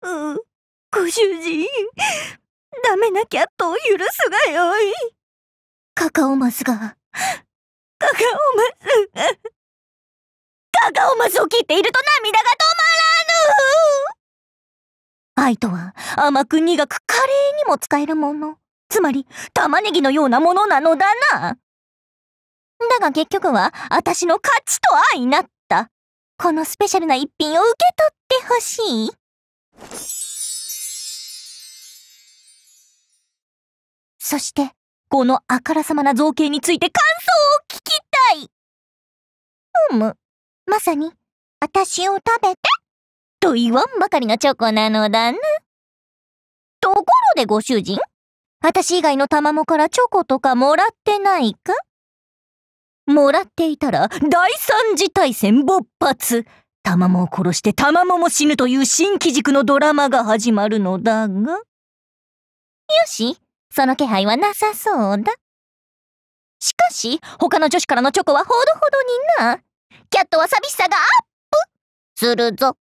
ご主人、ダメなキャットを許すがよい。カカオマスを切っていると涙が止まらぬ。愛とは甘く苦くカレーにも使えるもの、つまり玉ねぎのようなものなのだな。だが結局は私の勝ちと愛になった。このスペシャルな一品を受け取ってほしい。そしてこのあからさまな造形について感想を聞きたい。うむ、まさに私を食べてと言わんばかりのチョコなのだな。ところでご主人、私以外の卵からチョコとかもらってないか？もらっていたら第三次大戦勃発、卵を殺して卵も死ぬという新機軸のドラマが始まるのだが、よし、その気配はなさそうだ。しかし他の女子からのチョコはほどほどにな。キャットは寂しさがアップするぞ。